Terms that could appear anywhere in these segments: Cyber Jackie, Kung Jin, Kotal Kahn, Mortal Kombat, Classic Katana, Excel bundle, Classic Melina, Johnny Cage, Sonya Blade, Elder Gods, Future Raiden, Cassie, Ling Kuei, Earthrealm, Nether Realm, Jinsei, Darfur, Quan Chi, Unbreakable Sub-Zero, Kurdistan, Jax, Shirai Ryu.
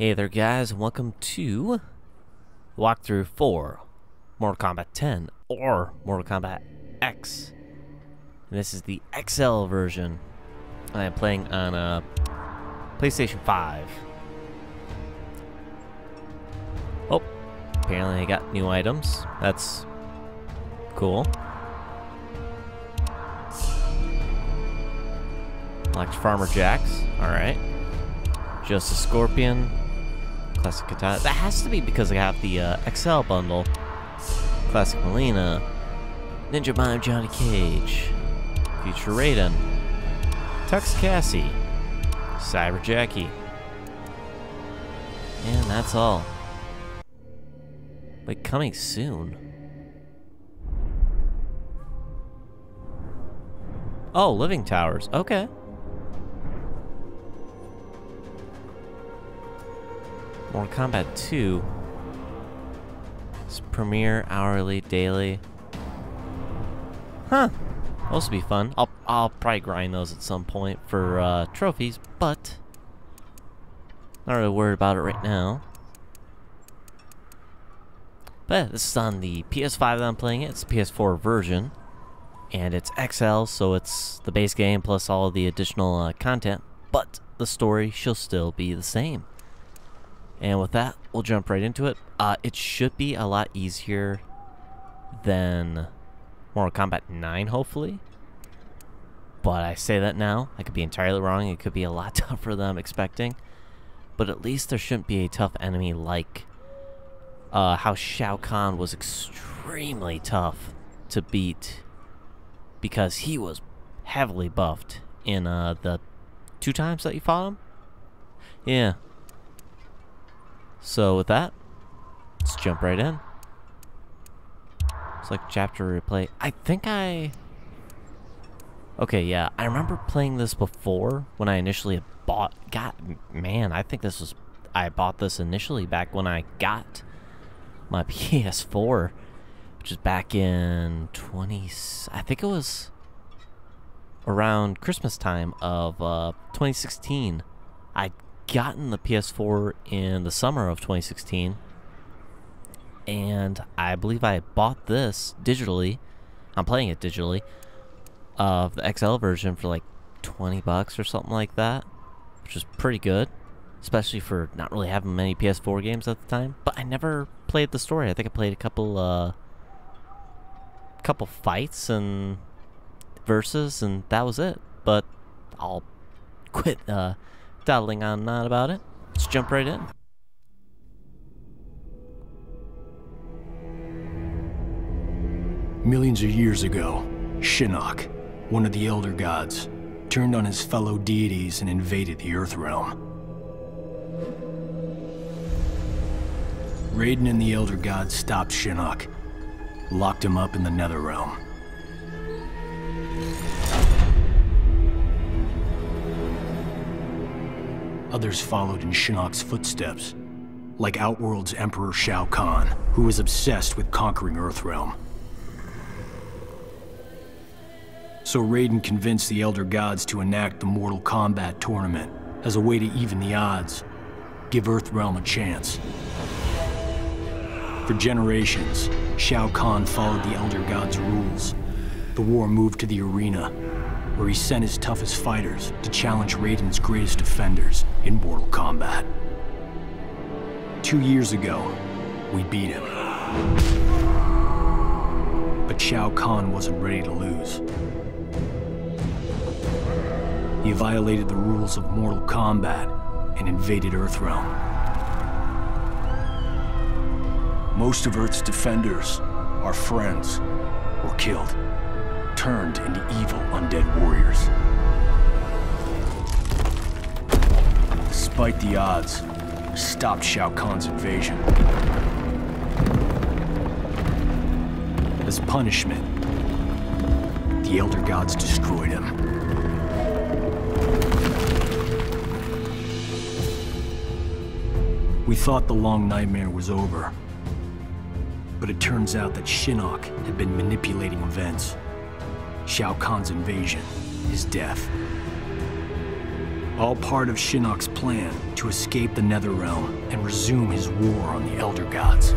Hey there guys, welcome to walkthrough 4, Mortal Kombat 10, or Mortal Kombat X. And this is the XL version. I am playing on a PlayStation 5. Oh, apparently I got new items. That's cool. Electro Farmer Jax, alright. Just a Scorpion. Classic Katana. That has to be because I have the Excel bundle. Classic Melina. Ninja Bio, Johnny Cage. Future Raiden. Tux Cassie. Cyber Jackie. And that's all. But coming soon. Oh, Living Towers. Okay. Mortal Kombat 2. It's premiere, hourly, daily. Huh. Those will be fun. I'll probably grind those at some point for trophies, but not really worried about it right now. But yeah, this is on the PS5 that I'm playing it. It's the PS4 version. And it's XL, so it's the base game plus all of the additional content. But the story shall still be the same. And with that, we'll jump right into it. It should be a lot easier than Mortal Kombat 9, hopefully. But I say that now. I could be entirely wrong. It could be a lot tougher than I'm expecting. But at least there shouldn't be a tough enemy like how Shao Kahn was extremely tough to beat because he was heavily buffed in the 2 times that you fought him. Yeah. So with that, let's jump right in. Select chapter replay. I think okay, yeah, I remember playing this before when I initially bought. God, man, I think this was. I bought this initially back when I got my PS4, which is back in I think it was around Christmas time of 2016. I'd gotten the PS4 in the summer of 2016, and I believe I bought this digitally. I'm playing it digitally of the XL version for like $20 or something like that, which is pretty good, especially for not really having many PS4 games at the time. But I never played the story. I think I played a couple fights and verses, and that was it. But I'll quit dawdling on not about it. Let's jump right in. Millions of years ago, Shinnok, one of the Elder Gods, turned on his fellow deities and invaded the Earth Realm. Raiden and the Elder Gods stopped Shinnok, locked him up in the Nether Realm. Others followed in Shinnok's footsteps, like Outworld's Emperor Shao Kahn, who was obsessed with conquering Earthrealm. So Raiden convinced the Elder Gods to enact the Mortal Kombat tournament as a way to even the odds, give Earthrealm a chance. For generations, Shao Kahn followed the Elder Gods' rules. The war moved to the arena, where he sent his toughest fighters to challenge Raiden's greatest defenders in Mortal Kombat. 2 years ago, we beat him. But Shao Kahn wasn't ready to lose. He violated the rules of Mortal Kombat and invaded Earthrealm. Most of Earth's defenders, our friends, were killed. Turned into evil undead warriors. Despite the odds, we stopped Shao Kahn's invasion. As punishment, the Elder Gods destroyed him. We thought the long nightmare was over, but it turns out that Shinnok had been manipulating events. Shao Kahn's invasion, his death. all part of Shinnok's plan to escape the Nether Realm and resume his war on the Elder Gods.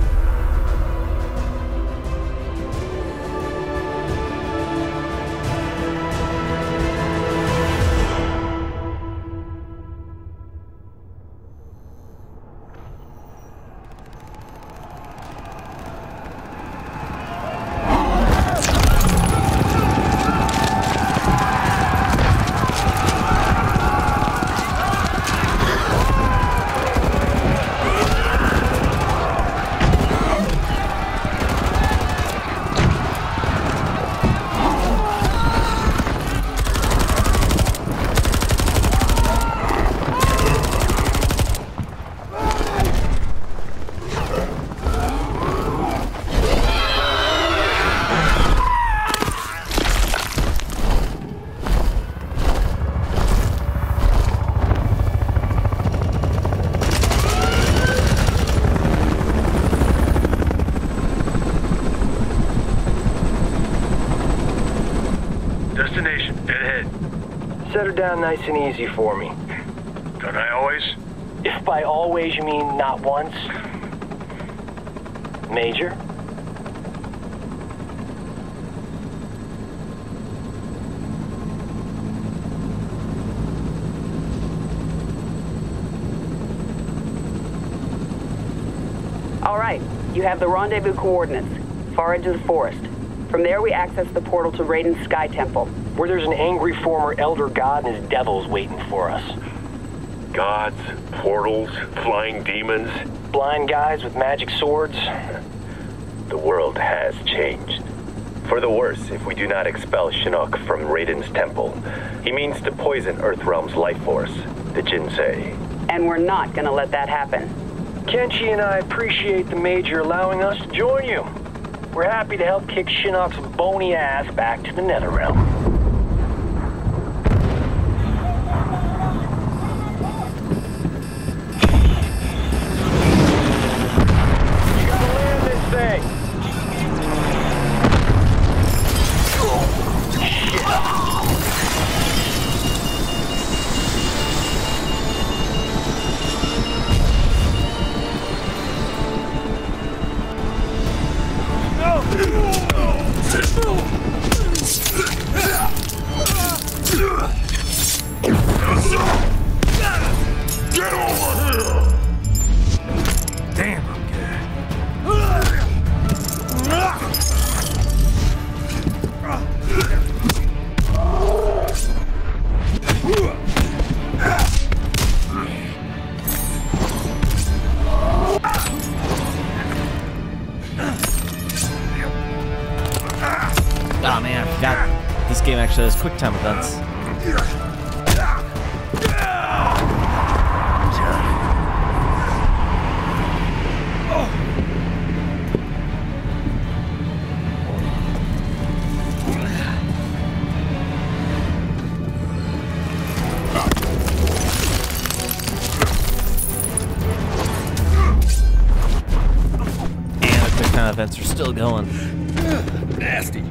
Nice and easy for me. Don't I always? If by always you mean not once. Major? All right, you have the rendezvous coordinates. Far into the forest. From there we access the portal to Raiden's Sky Temple, where there's an angry former Elder God and his devils waiting for us. Gods, portals, flying demons. Blind guys with magic swords. The world has changed. For the worse, if we do not expel Shinnok from Raiden's temple. He means to poison Earthrealm's life force, the Jinsei. And we're not gonna let that happen. Kenshi and I appreciate the Major allowing us to join you. We're happy to help kick Shinnok's bony ass back to the Nether Realm. Those quick time events. And the quick time events are still going. Nasty.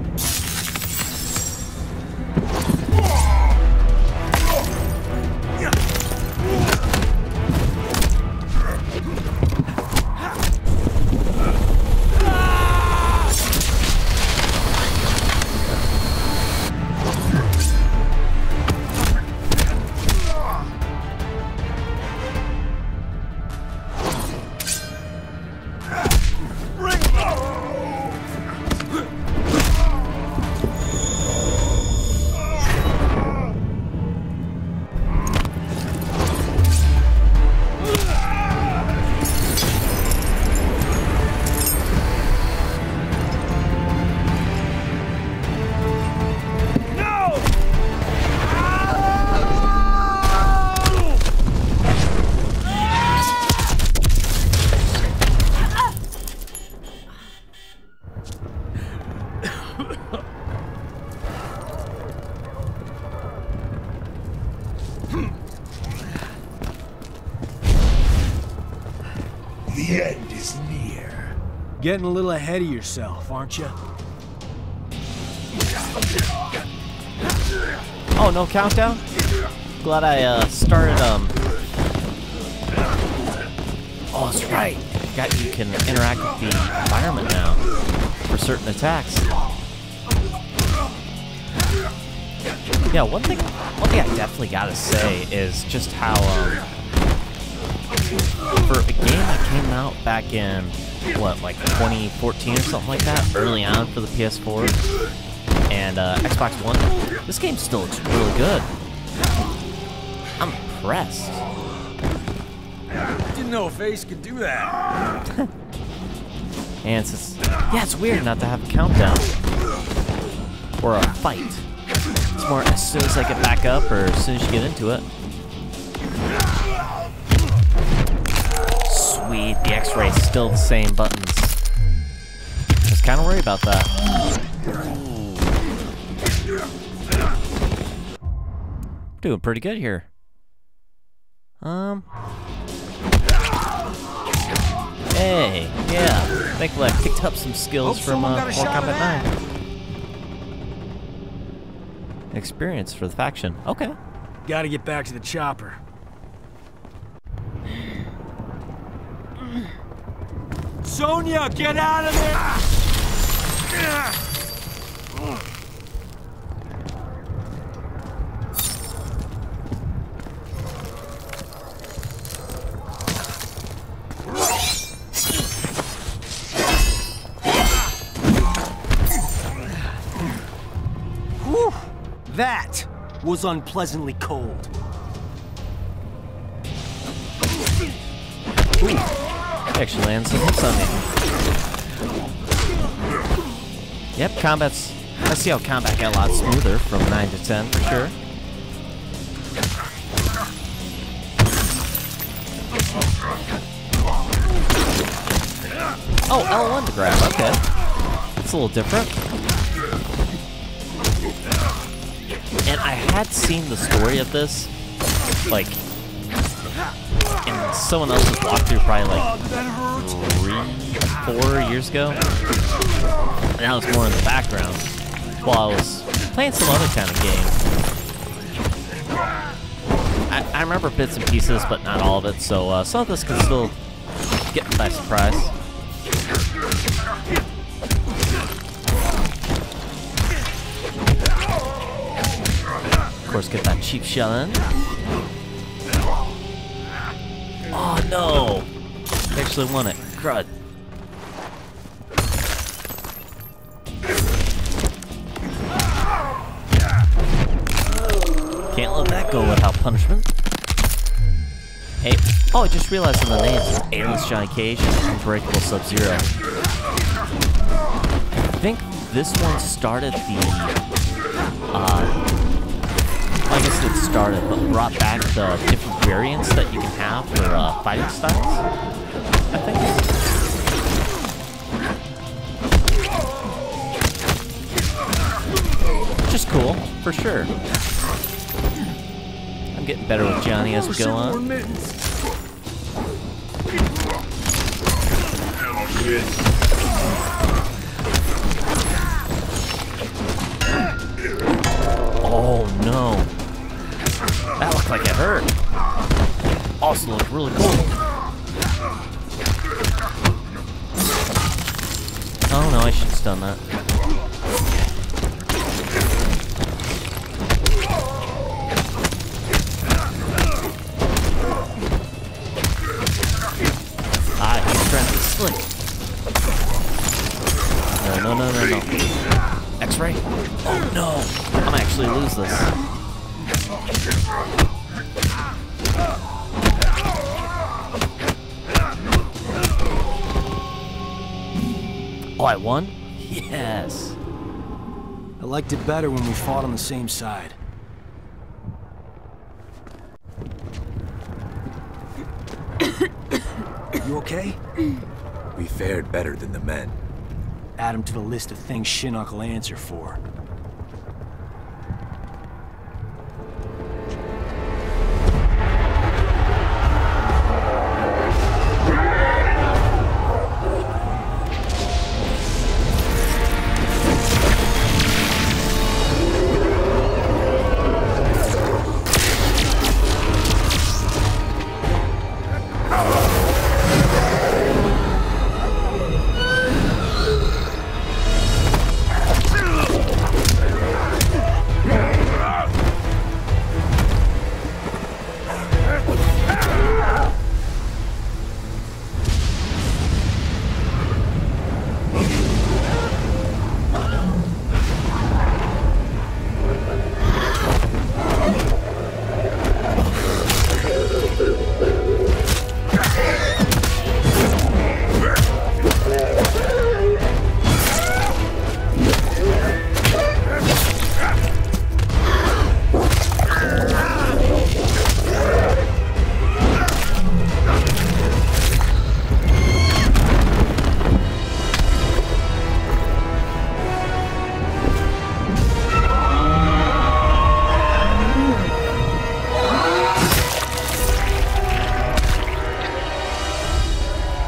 Getting a little ahead of yourself, aren't you? Oh, no countdown? glad I started Oh, that's right. I forgot you can interact with the environment now for certain attacks. Yeah, one thing I definitely gotta say is just how for a game that came out back in what, like 2014 or something like that, early on for the PS4 and Xbox One, this game still looks really good. I'm impressed. Didn't know a face could do that. And it's yeah, it's weird not to have a countdown or a fight. It's more as soon as I get back up or as soon as you get into it. Sweet, the X-ray's still the same buttons. I was kind of worried about that. Doing pretty good here. Hey, yeah. Thankfully I picked up some skills from Mortal Kombat 9. Experience for the faction. Okay. Gotta get back to the chopper. Sonya, get out of there! That was unpleasantly cold. Ooh. Actually lands some hits on me. Yep, combat's... I see how combat got a lot smoother from 9 to 10 for sure. Oh, L1 to grab, okay. It's a little different. And I had seen the story of this, like, in someone else's walkthrough probably like 3 or 4 years ago. And that was more in the background while I was playing some other kind of game. I remember bits and pieces, but not all of it, so some of this can still get me by surprise. Of course, get that cheap shell in. Oh no! I actually won it. Crud. Can't let that go without punishment. Hey, oh, I just realized in the names, Aimless Gi Cage and Unbreakable Sub-Zero. I think this one started the I guess it started, but brought back the different variants that you can have for fighting styles, I think. Which is cool, for sure. I'm getting better with Johnny as we go on. Oh no. That looked like it hurt. Also looked really cool. Oh no, I should have done that. Ah, he's trying to be slick. No, no, no, no, no. X-ray? Oh no! I'm gonna actually lose this. Oh, I won? Yes. I liked it better when we fought on the same side. You okay? We fared better than the men. Add him to the list of things Shinnok will answer for.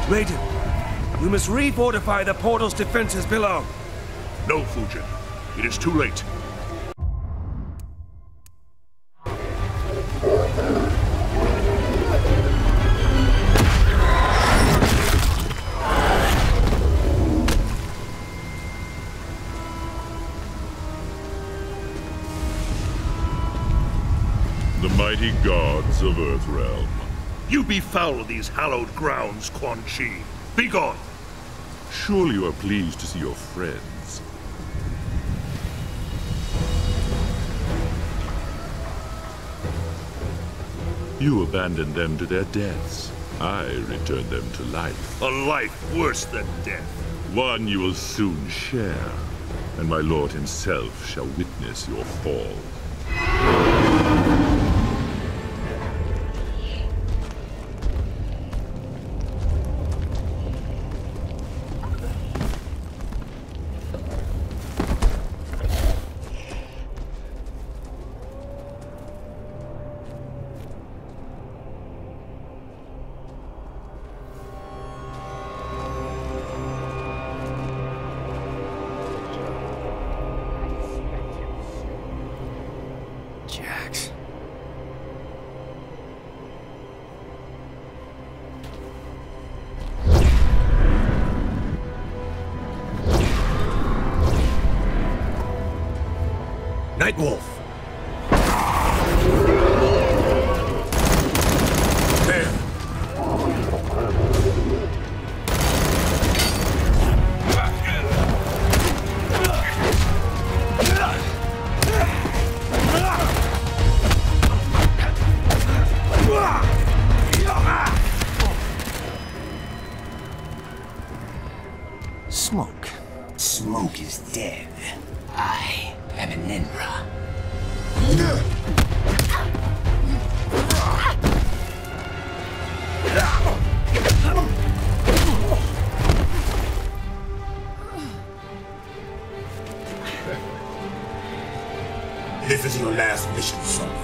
Raiden, we must refortify the portal's defenses below. No, Fujin. It is too late. The mighty gods of Earthrealm. You befoul these hallowed grounds, Quan Chi. Be gone! Surely you are pleased to see your friends. You abandoned them to their deaths. I returned them to life. A life worse than death. One you will soon share, and my lord himself shall witness your fall. Wolf. There. Smoke. Smoke is dead. I am an Ninra. This is your last mission, Sonya.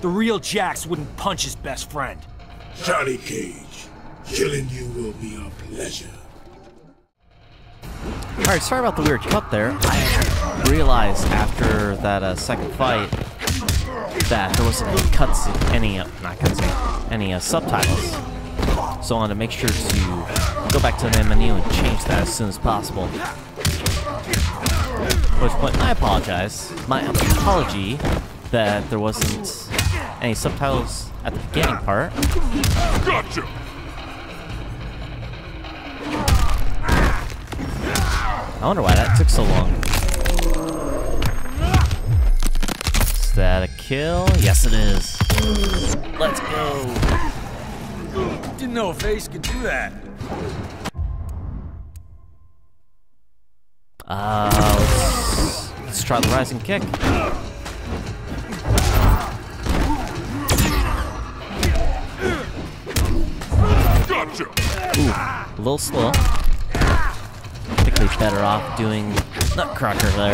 The real Jax wouldn't punch his best friend. Johnny Cage, killing you will be a pleasure. Alright, sorry about the weird cut there. I realized after that second fight that there wasn't any cuts, subtitles. So I wanted to make sure to go back to the main menu and change that as soon as possible. At which point, I apologize. My apology that there wasn't any subtitles at the beginning part. Gotcha! I wonder why that took so long. Is that a kill? Yes, it is. Let's go. Didn't know a face could do that. Let's try the rising kick. Gotcha. Ooh, a little slow. Better off doing Nutcracker there.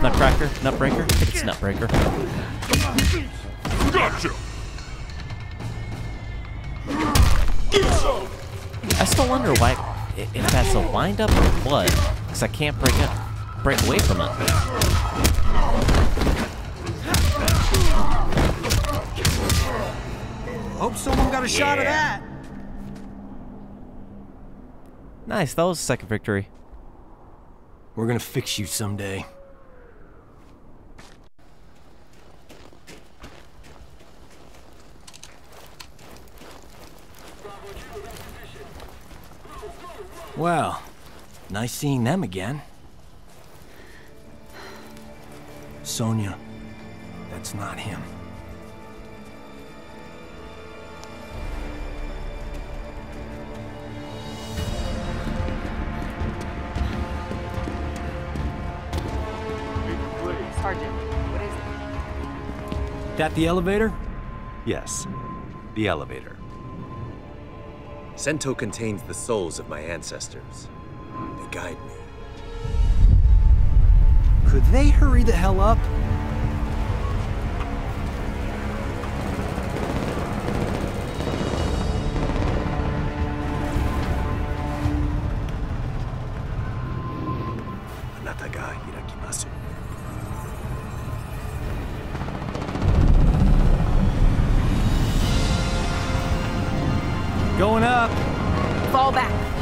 Nutcracker? Nutbreaker? I think it's Nutbreaker. Gotcha. I still wonder why, if that's a wind up or what, because I can't break away from it. Hope someone got a shot of that. Nice, that was the second victory. We're gonna fix you someday. Well, nice seeing them again. Sonya, that's not him. Sergeant, what is it? That the elevator? Yes, the elevator. Sento contains the souls of my ancestors. They guide me. Could they hurry the hell up?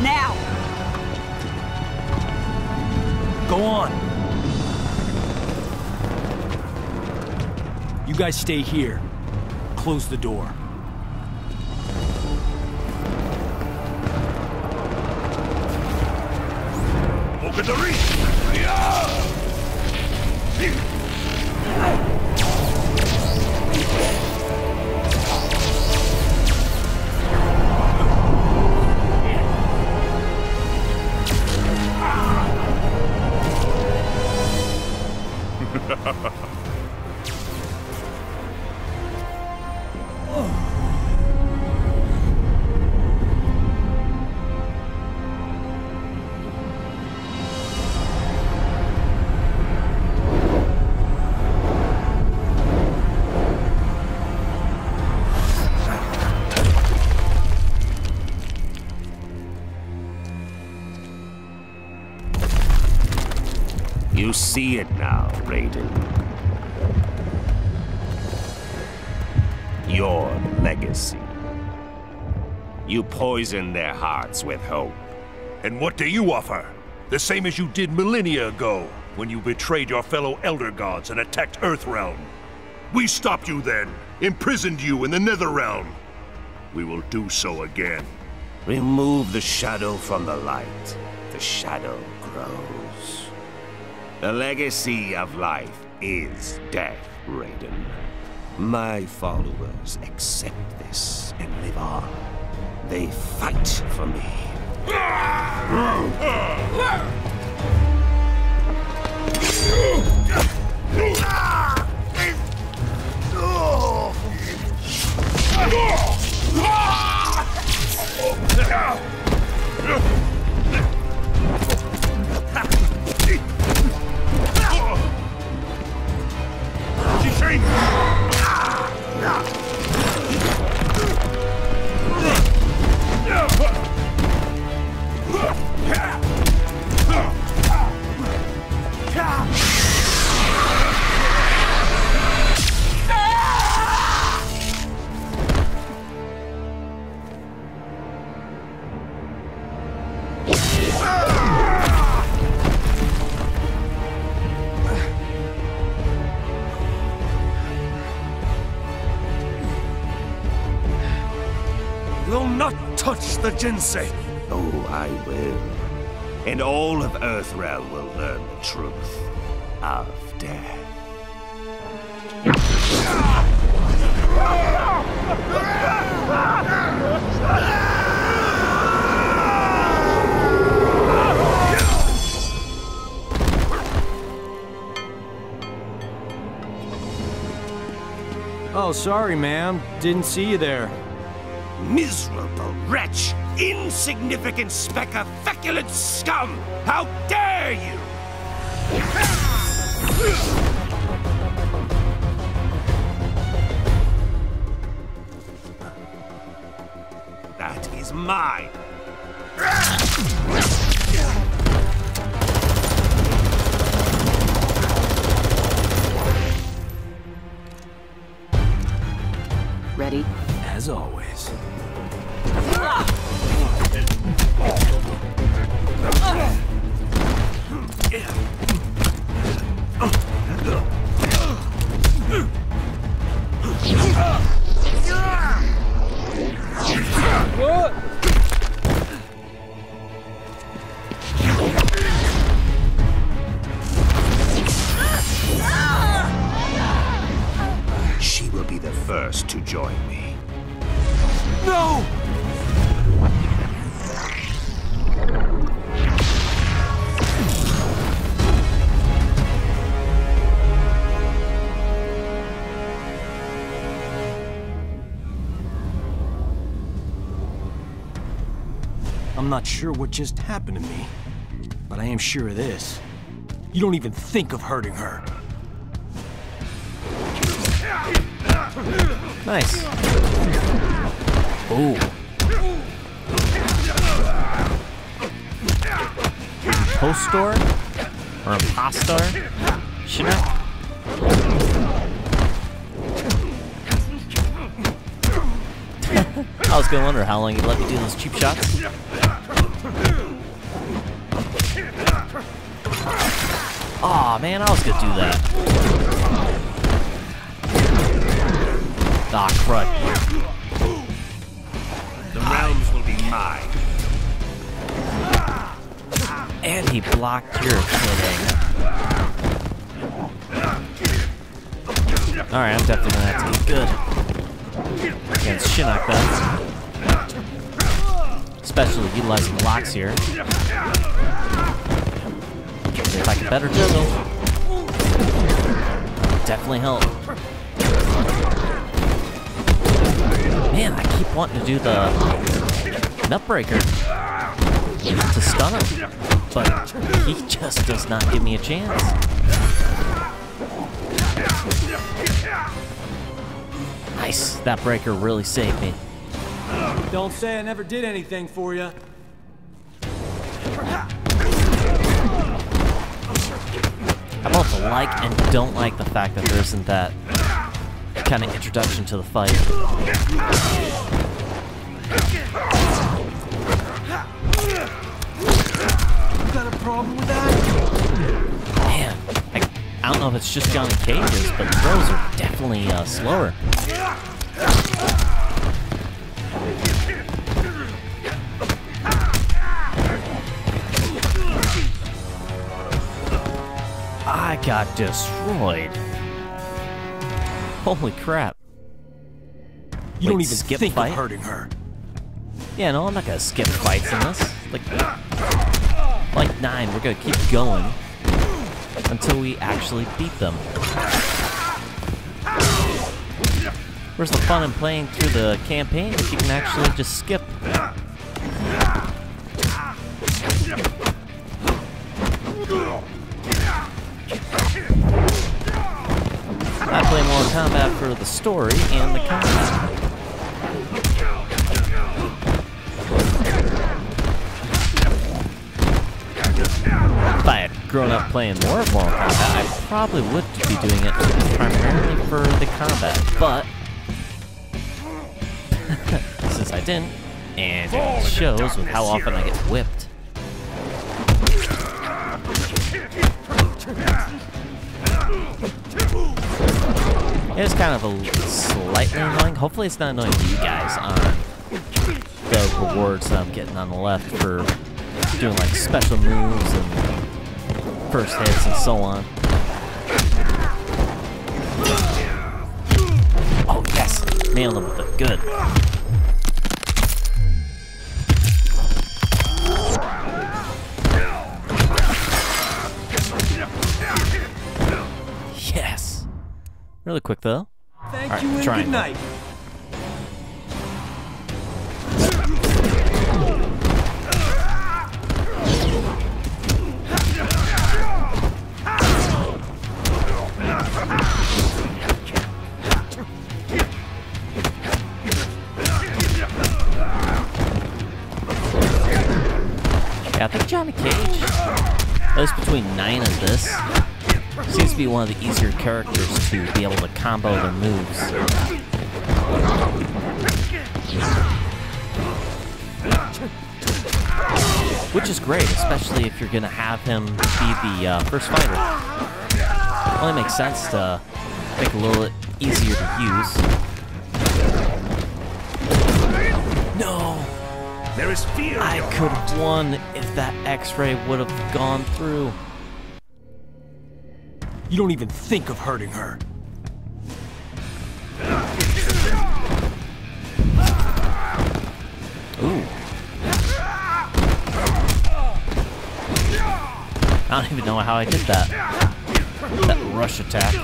Now! Go on. You guys stay here. Close the door. Open the reach! Yeah! You see it now, Raiden. Your legacy. You poison their hearts with hope. And what do you offer? The same as you did millennia ago, when you betrayed your fellow Elder Gods and attacked Earthrealm. We stopped you then, imprisoned you in the Nether Realm. We will do so again. Remove the shadow from the light. The shadow grows. The legacy of life is death, Raiden. My followers accept this and live on. They fight for me. The Jinsei. Oh, I will. And all of Earthrealm will learn the truth of death. Oh, sorry, ma'am. Didn't see you there. Miserable wretch! Insignificant speck of feculent scum! How dare you! That is mine! Ready? As always. She will be the first to join me. No! I'm not sure what just happened to me, but I am sure of this. You don't even think of hurting her. Nice. Oh. Postor? Or Impostor? Shinnok? I was gonna wonder how long you'd let me do those cheap shots. Aw, man, I was gonna do that. Ah, crud. The realms will be mine. And he blocked your kidding. Alright, I'm definitely gonna have to be good against Shinnok then. Especially utilizing the locks here. If I can better juggle, definitely help. Man, I keep wanting to do the nutbreaker to stun him, but he just does not give me a chance. Nice, that breaker really saved me. Don't say I never did anything for you. I both like and don't like the fact that there isn't that kind of introduction to the fight. You got a problem with that? Man, I don't know if it's just Johnny Cage's, but those are definitely slower. I got destroyed. Holy crap. You don't even skip think fight? Of hurting her. Yeah, no, I'm not gonna skip fights in this. Like 9, we're gonna keep going until we actually beat them. Where's the fun in playing through the campaign if you can actually just skip? I play Mortal Kombat for the story and the combat. If I had grown up playing more of Mortal Kombat, I probably would be doing it primarily for the combat, but since I didn't, and it shows with how often I get whipped. It's kind of a slightly annoying. Hopefully it's not annoying to you guys on the rewards that I'm getting on the left for doing like special moves and first hits and so on. Oh yes! Nailed him with it. Good. Really quick though. Thank you and good night. Yeah, I think Johnny Cage, at least between 9 and this, seems to be one of the easier characters to be able to combo their moves. Which is great, especially if you're gonna have him be the first fighter. It only makes sense to make it a little easier to use. No! There is fear! I could have won if that X-ray would have gone through. You don't even think of hurting her. Ooh. I don't even know how I did that. That rush attack.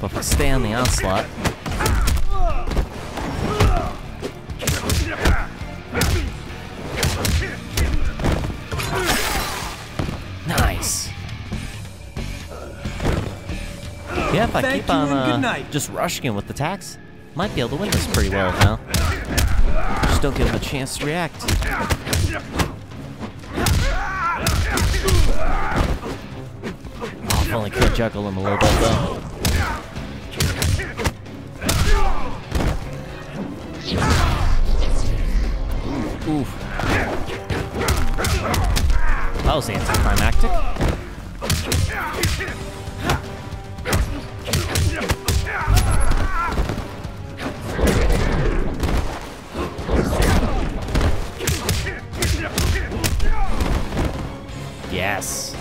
But if I stay on the onslaught. Nice. Yeah, if I keep on just rushing him with the attacks, might be able to win this pretty well now. Just don't give him a chance to react. Oh, if only could juggle him a little bit though. Oof. That was anticlimactic. Yes.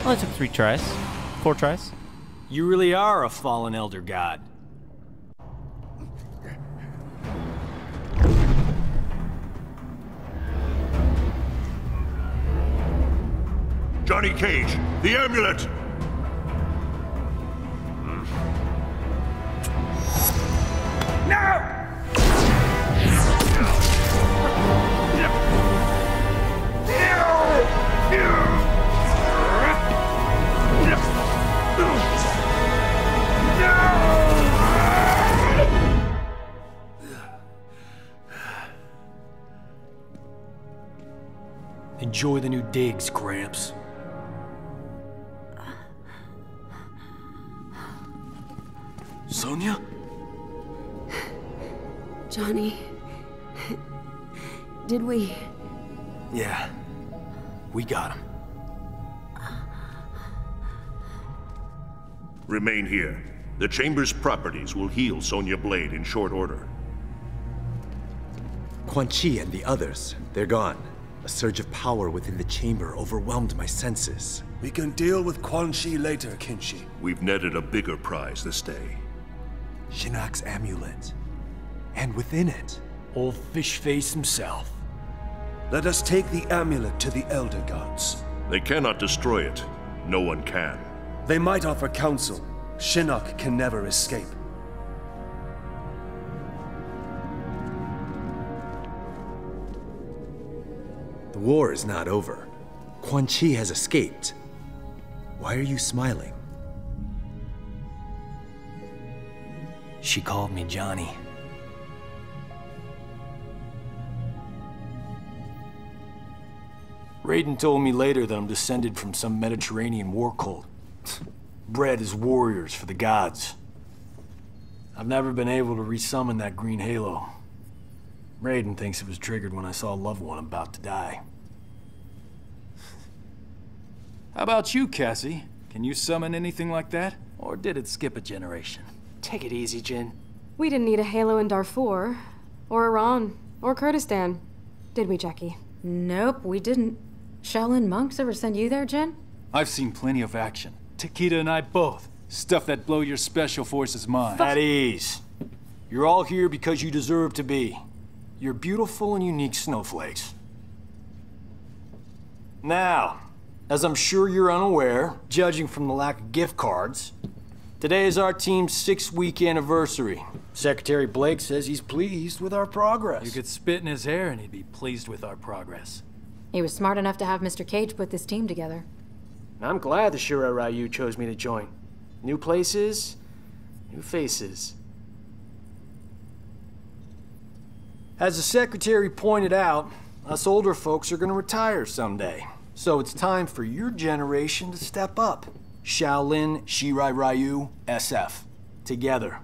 Well, it took 4 tries. You really are a fallen Elder God. Johnny Cage, the amulet! No! Enjoy the new digs, Gramps. Sonya? Johnny... did we... Yeah. We got him. Remain here. The Chamber's properties will heal Sonya Blade in short order. Quan Chi and the others, they're gone. A surge of power within the Chamber overwhelmed my senses. We can deal with Quan Chi later, Kenshi. We've netted a bigger prize this day. Shinnok's amulet. And within it... old Fishface himself. Let us take the amulet to the Elder Gods. They cannot destroy it. No one can. They might offer counsel. Shinnok can never escape. The war is not over. Quan Chi has escaped. Why are you smiling? She called me Johnny. Raiden told me later that I'm descended from some Mediterranean war cult, bred as warriors for the gods. I've never been able to resummon that green halo. Raiden thinks it was triggered when I saw a loved one about to die. How about you, Cassie? Can you summon anything like that? Or did it skip a generation? Take it easy, Jin. We didn't need a halo in Darfur, or Iran, or Kurdistan. Did we, Jackie? Nope, we didn't. Shaolin monks ever send you there, Jin? I've seen plenty of action. Takeda and I both. Stuff that blow your special forces mind. At ease. You're all here because you deserve to be. You're beautiful and unique snowflakes. Now, as I'm sure you're unaware, judging from the lack of gift cards, today is our team's 6-week anniversary. Secretary Blake says he's pleased with our progress. You could spit in his hair and he'd be pleased with our progress. He was smart enough to have Mr. Cage put this team together. I'm glad the Shirai Ryu chose me to join. New places, new faces. As the secretary pointed out, us older folks are going to retire someday. So it's time for your generation to step up. Shaolin, Shirai Ryu, SF. Together.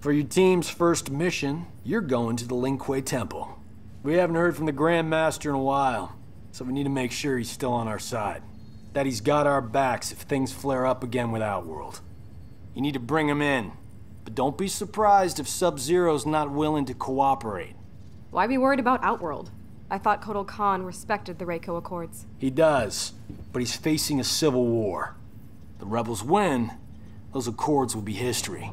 For your team's first mission, you're going to the Ling Kuei Temple. We haven't heard from the Grand Master in a while, so we need to make sure he's still on our side. That he's got our backs if things flare up again with Outworld. You need to bring him in. But don't be surprised if Sub-Zero's not willing to cooperate. Why be worried about Outworld? I thought Kotal Kahn respected the Reiko Accords. He does, but he's facing a civil war. The rebels win, those accords will be history.